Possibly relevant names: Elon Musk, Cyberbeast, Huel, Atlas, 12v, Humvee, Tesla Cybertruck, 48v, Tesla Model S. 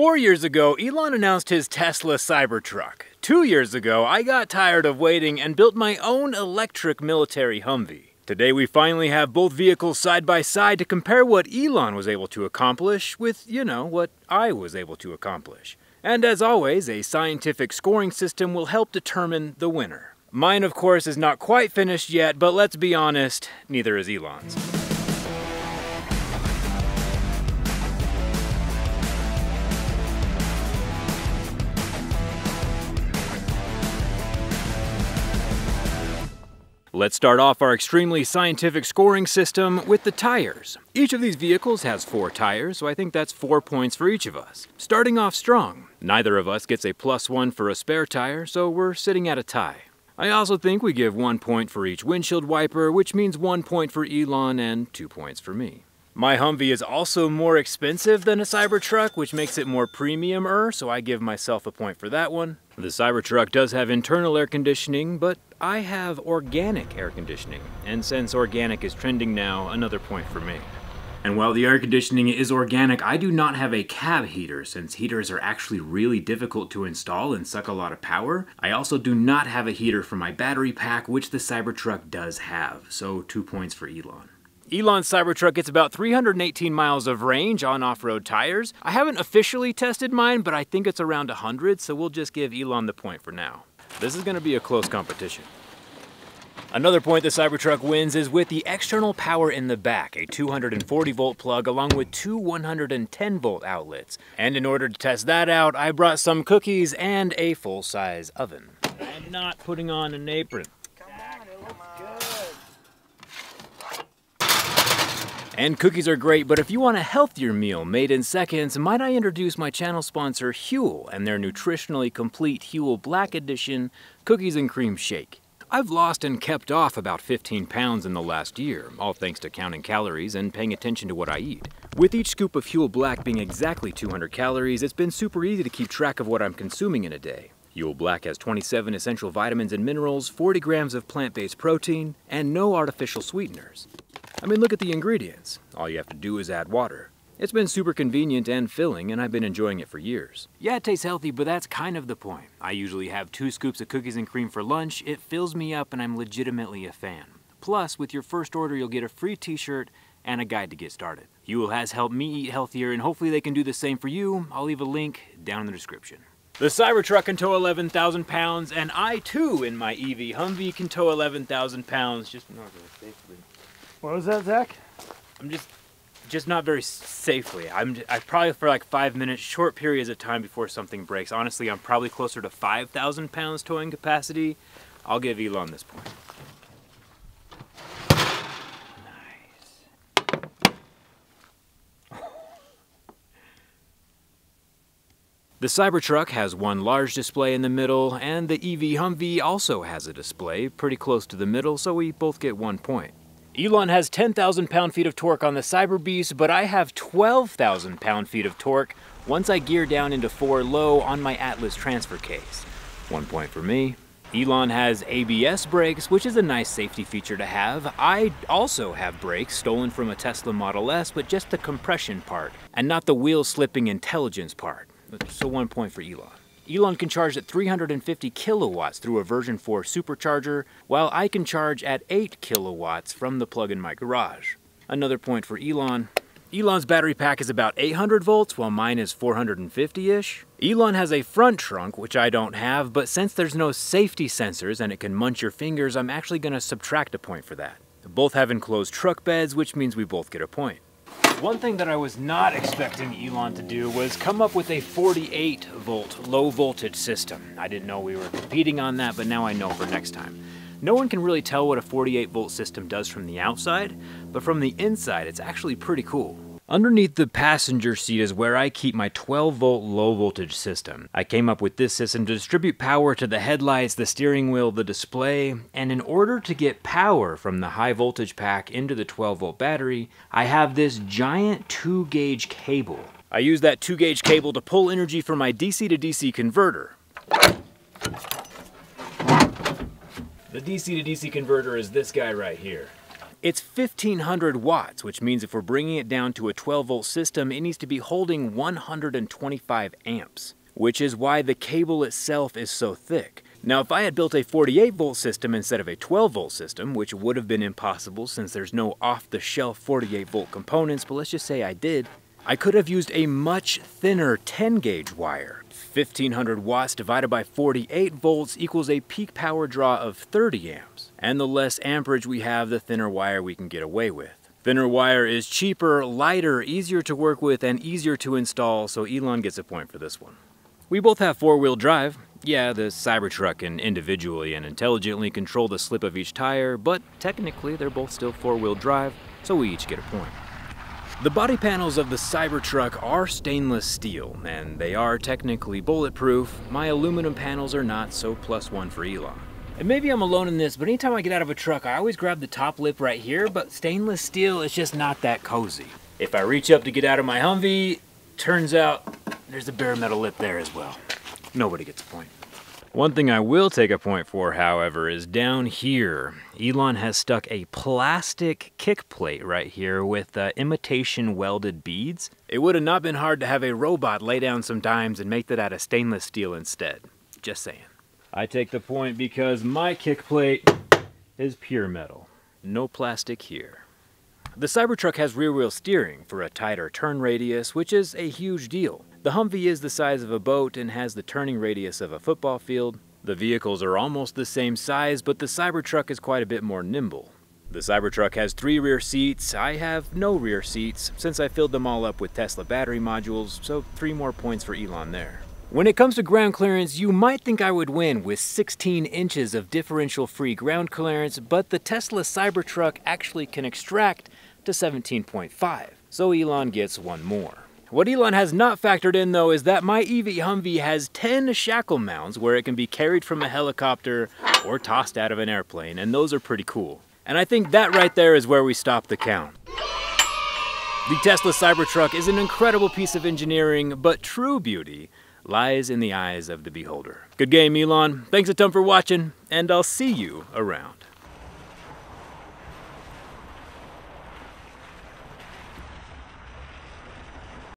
4 years ago, Elon announced his Tesla Cybertruck. 2 years ago, I got tired of waiting and built my own electric military Humvee. Today we finally have both vehicles side by side to compare what Elon was able to accomplish with, you know, what I was able to accomplish. And as always, a scientific scoring system will help determine the winner. Mine, of course, is not quite finished yet, but let's be honest, neither is Elon's. Let's start off our extremely scientific scoring system with the tires. Each of these vehicles has 4 tires, so I think that's 4 points for each of us. Starting off strong. Neither of us gets a +1 for a spare tire, so we're sitting at a tie. I also think we give 1 point for each windshield wiper, which means 1 point for Elon and 2 points for me. My Humvee is also more expensive than a Cybertruck, which makes it more premium-er, so I give myself a point for that one. The Cybertruck does have internal air conditioning, but I have organic air conditioning. And since organic is trending now, another point for me. And while the air conditioning is organic, I do not have a cab heater, since heaters are actually really difficult to install and suck a lot of power. I also do not have a heater for my battery pack, which the Cybertruck does have, so 2 points for Elon. Elon's Cybertruck gets about 318 miles of range on off-road tires. I haven't officially tested mine, but I think it's around 100, so we'll just give Elon the point for now. This is gonna be a close competition. Another point the Cybertruck wins is with the external power in the back, a 240-volt plug along with 2 110-volt outlets. And in order to test that out, I brought some cookies and a full-size oven. I'm not putting on an apron. And cookies are great, but if you want a healthier meal made in seconds, might I introduce my channel sponsor Huel and their nutritionally complete Huel Black Edition Cookies and Cream Shake. I've lost and kept off about 15 pounds in the last year, all thanks to counting calories and paying attention to what I eat. With each scoop of Huel Black being exactly 200 calories, it's been super easy to keep track of what I'm consuming in a day. Huel Black has 27 essential vitamins and minerals, 40 grams of plant-based protein, and no artificial sweeteners. I mean, look at the ingredients. All you have to do is add water. It's been super convenient and filling, and I've been enjoying it for years. Yeah, it tastes healthy, but that's kind of the point. I usually have 2 scoops of cookies and cream for lunch. It fills me up, and I'm legitimately a fan. Plus, with your first order, you'll get a free t-shirt and a guide to get started. Huel has helped me eat healthier, and hopefully they can do the same for you. I'll leave a link down in the description. The Cybertruck can tow 11,000 pounds, and I, too, in my EV Humvee, can tow 11,000 pounds. Just not very safely. What was that, Zach? I'm just not very safely. I probably for like 5 minutes, short periods of time before something breaks. Honestly, I'm probably closer to 5,000 pounds towing capacity. I'll give Elon this point. Nice. The Cybertruck has 1 large display in the middle, and the EV Humvee also has a display pretty close to the middle, so we both get 1 point. Elon has 10,000 pound-feet of torque on the Cyberbeast, but I have 12,000 pound-feet of torque once I gear down into 4 low on my Atlas transfer case. 1 point for me. Elon has ABS brakes, which is a nice safety feature to have. I also have brakes stolen from a Tesla Model S, but just the compression part, and not the wheel-slipping intelligence part. So 1 point for Elon. Elon can charge at 350 kilowatts through a version 4 supercharger, while I can charge at 8 kilowatts from the plug in my garage. Another point for Elon. Elon's battery pack is about 800 volts, while mine is 450-ish. Elon has a front trunk, which I don't have, but since there's no safety sensors and it can munch your fingers, I'm actually gonna subtract a point for that. Both have enclosed truck beds, which means we both get a point. One thing that I was not expecting Elon to do was come up with a 48-volt low-voltage system. I didn't know we were competing on that, but now I know for next time. No one can really tell what a 48-volt system does from the outside, but from the inside, it's actually pretty cool. Underneath the passenger seat is where I keep my 12-volt low-voltage system. I came up with this system to distribute power to the headlights, the steering wheel, the display, and in order to get power from the high-voltage pack into the 12-volt battery, I have this giant 2-gauge cable. I use that 2-gauge cable to pull energy from my DC to DC converter. The DC to DC converter is this guy right here. It's 1,500 watts, which means if we're bringing it down to a 12-volt system, it needs to be holding 125 amps, which is why the cable itself is so thick. Now, if I had built a 48-volt system instead of a 12-volt system, which would have been impossible since there's no off-the-shelf 48-volt components, but let's just say I did, I could have used a much thinner 10-gauge wire. 1,500 watts divided by 48 volts equals a peak power draw of 30 amps. And the less amperage we have, the thinner wire we can get away with. Thinner wire is cheaper, lighter, easier to work with, and easier to install, so Elon gets a point for this one. We both have four-wheel drive. Yeah, the Cybertruck can individually and intelligently control the slip of each tire, but technically they're both still four-wheel drive, so we each get a point. The body panels of the Cybertruck are stainless steel, and they are technically bulletproof. My aluminum panels are not, so +1 for Elon. And maybe I'm alone in this, but anytime I get out of a truck, I always grab the top lip right here, but stainless steel is just not that cozy. If I reach up to get out of my Humvee, turns out there's a bare metal lip there as well. Nobody gets a point. One thing I will take a point for, however, is down here. Elon has stuck a plastic kick plate right here with imitation welded beads. It would have not been hard to have a robot lay down some dimes and make that out of stainless steel instead. Just saying. I take the point because my kick plate is pure metal. No plastic here. The Cybertruck has rear-wheel steering for a tighter turn radius, which is a huge deal. The Humvee is the size of a boat and has the turning radius of a football field. The vehicles are almost the same size, but the Cybertruck is quite a bit more nimble. The Cybertruck has 3 rear seats. I have no rear seats since I filled them all up with Tesla battery modules, so 3 more points for Elon there. When it comes to ground clearance, you might think I would win with 16 inches of differential free ground clearance, but the Tesla Cybertruck actually can extract to 17.5, so Elon gets 1 more. What Elon has not factored in, though, is that my EV Humvee has 10 shackle mounts where it can be carried from a helicopter or tossed out of an airplane, and those are pretty cool. And I think that right there is where we stop the count. The Tesla Cybertruck is an incredible piece of engineering, but true beauty lies in the eyes of the beholder. Good game, Elon. Thanks a ton for watching, and I'll see you around.